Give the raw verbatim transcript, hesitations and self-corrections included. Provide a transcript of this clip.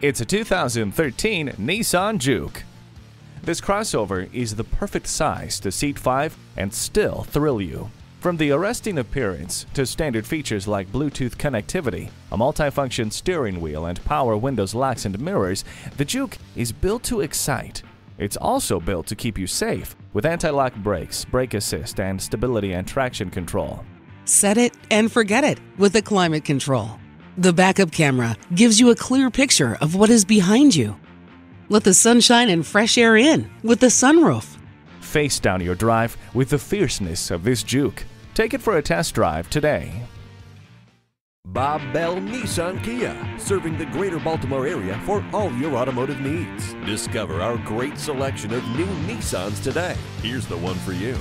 It's a two thousand thirteen Nissan Juke. This crossover is the perfect size to seat five and still thrill you. From the arresting appearance to standard features like Bluetooth connectivity, a multifunction steering wheel and power windows, locks and mirrors, the Juke is built to excite. It's also built to keep you safe with anti-lock brakes, brake assist, and stability and traction control. Set it and forget it with the climate control. The backup camera gives you a clear picture of what is behind you. Let the sunshine and fresh air in with the sunroof. Face down your drive with the fierceness of this Juke. Take it for a test drive today. Bob Bell Nissan Kia, serving the greater Baltimore area for all your automotive needs. Discover our great selection of new Nissans today. Here's the one for you.